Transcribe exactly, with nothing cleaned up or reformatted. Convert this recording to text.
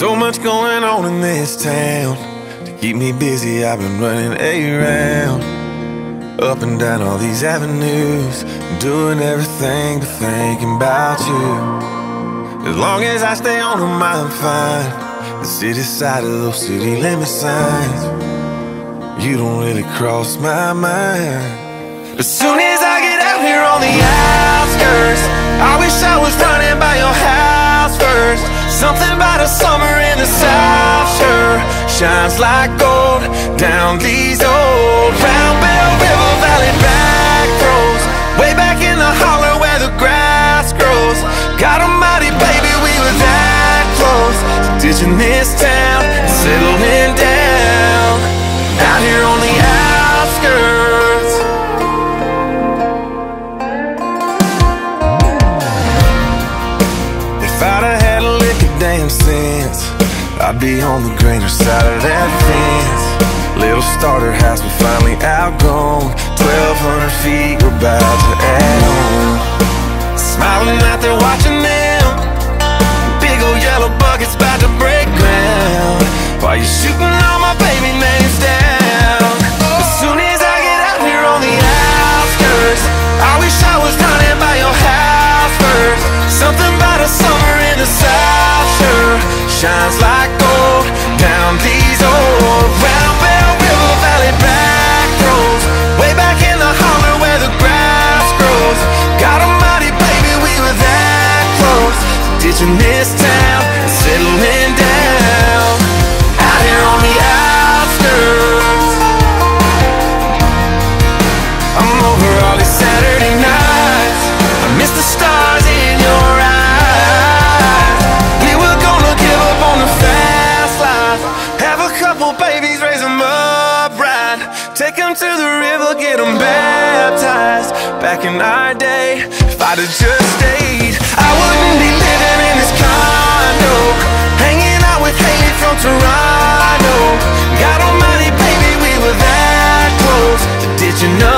So much going on in this town. To keep me busy, I've been running around, up and down all these avenues, doing everything but thinking about you. As long as I stay on them, I'm fine. The city side of those city limit signs, you don't really cross my mind. As soon as I get out here on the outskirts, I wish I was running by your house first. Something about a summer in the south sure shines like gold down these old Round Bell River Valley back roads, way back in the hollow where the grass grows. God almighty, baby, we were that close to ditching this town and settling down out here on the outskirts. If I'd have had a damn sense, I'd be on the greener side of that fence. Little starter house, we finally outgrown. Twelve hundred feet, we're about to add on. Smiling out there watching them, big old yellow buckets about to break ground, while you're shooting all my baby names down. As soon as I get out here on the outskirts, I wish I was running by your house first. Something about a summer in the south shines like gold down these old Round Bell River Valley back roads, way back in the hollow where the grass grows. God almighty, baby, we were that close to ditching this town and settling down out here on the outskirts. I'm over all these Saturday nights, I miss the stars in your eyes. Babies, raise them up right, take them to the river, get them baptized. Back in our day, if I'd have just stayed, I wouldn't be living in this condo, hanging out with Haley from Toronto. God almighty, baby, we were that close to ditching up